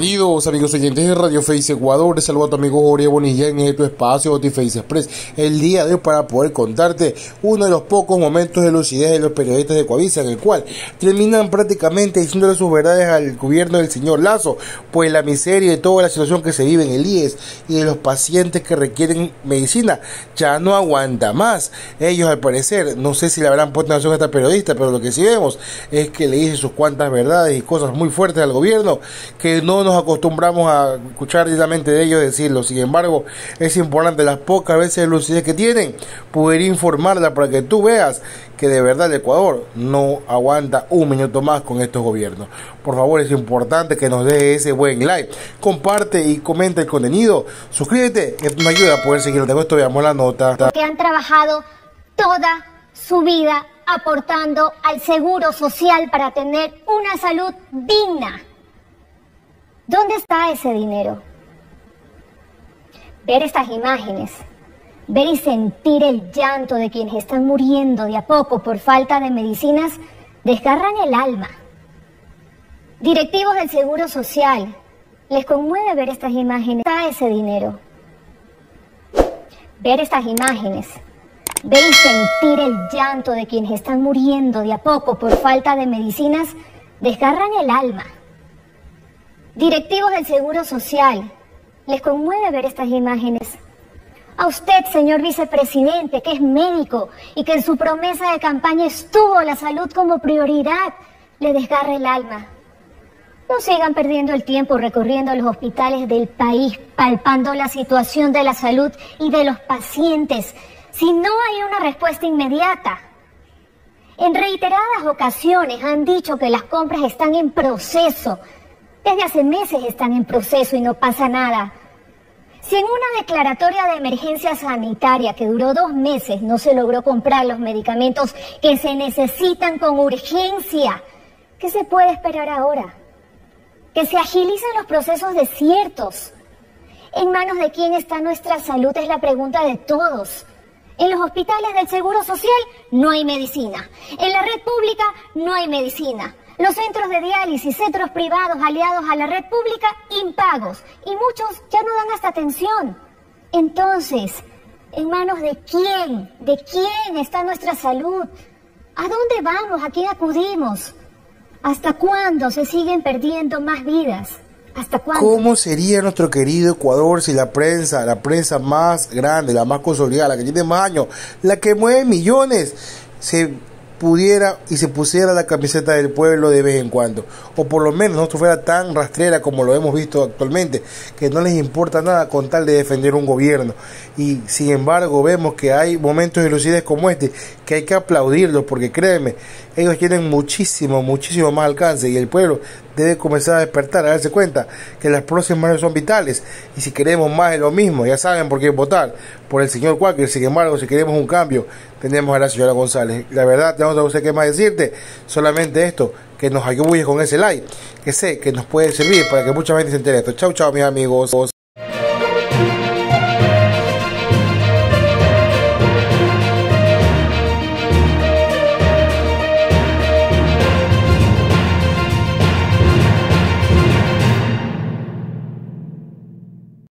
Bienvenidos amigos oyentes de Radio Face Ecuador, saludo a tu amigo Jorge Bonilla en este espacio Otiface Express. El día de hoy para poder contarte uno de los pocos momentos de lucidez de los periodistas de Ecuavisa, en el cual terminan prácticamente diciéndole sus verdades al gobierno del señor Lazo, pues la miseria y toda la situación que se vive en el IES y de los pacientes que requieren medicina ya no aguanta más. Ellos al parecer, no sé si le habrán puesto atención a esta periodista, pero lo que sí vemos es que le dice sus cuantas verdades y cosas muy fuertes al gobierno que no nos acostumbramos a escuchar directamente de ellos decirlo. Sin embargo, es importante las pocas veces de lucidez que tienen poder informarla para que tú veas que de verdad el Ecuador no aguanta un minuto más con estos gobiernos. Por favor, es importante que nos deje ese buen like, comparte y comenta el contenido, suscríbete, esto me ayuda a poder seguir. De esto veamos la nota. Que han trabajado toda su vida aportando al Seguro Social para tener una salud digna. ¿Dónde está ese dinero? Ver estas imágenes, ver y sentir el llanto de quienes están muriendo de a poco por falta de medicinas, desgarran el alma. Directivos del Seguro Social, les conmueve ver estas imágenes. ¿Dónde está ese dinero? Ver estas imágenes, ver y sentir el llanto de quienes están muriendo de a poco por falta de medicinas, desgarran el alma. Directivos del Seguro Social, les conmueve ver estas imágenes. A usted, señor vicepresidente, que es médico y que en su promesa de campaña estuvo la salud como prioridad, le desgarra el alma. No sigan perdiendo el tiempo recorriendo los hospitales del país, palpando la situación de la salud y de los pacientes, si no hay una respuesta inmediata. En reiteradas ocasiones han dicho que las compras están en proceso. Desde hace meses están en proceso y no pasa nada. Si en una declaratoria de emergencia sanitaria que duró 2 meses no se logró comprar los medicamentos que se necesitan con urgencia, ¿qué se puede esperar ahora? Que se agilicen los procesos desiertos. ¿En manos de quién está nuestra salud? Es la pregunta de todos. En los hospitales del Seguro Social no hay medicina. En la red pública no hay medicina. Los centros de diálisis, centros privados aliados a la red pública, impagos. Y muchos ya no dan hasta atención. Entonces, ¿en manos de quién? ¿De quién está nuestra salud? ¿A dónde vamos? ¿A quién acudimos? ¿Hasta cuándo se siguen perdiendo más vidas? ¿Hasta cuándo? ¿Cómo sería nuestro querido Ecuador si la prensa más grande, la más consolidada, la que tiene más años, la que mueve millones, se pusiera la camiseta del pueblo de vez en cuando, o por lo menos no estuviera tan rastrera como lo hemos visto actualmente, que no les importa nada con tal de defender un gobierno? Y sin embargo vemos que hay momentos de lucidez como este, que hay que aplaudirlos, porque créeme, ellos tienen muchísimo más alcance, y el pueblo debe comenzar a despertar, a darse cuenta que las próximas son vitales, y si queremos más de lo mismo, ya saben por quién votar, por el señor Cuáquer. Sin embargo, si queremos un cambio, tenemos a la señora González. La verdad, no sé qué más decirte, solamente esto, que nos ayudes con ese like, que sé que nos puede servir para que mucha gente se entere de esto. Chau, mis amigos.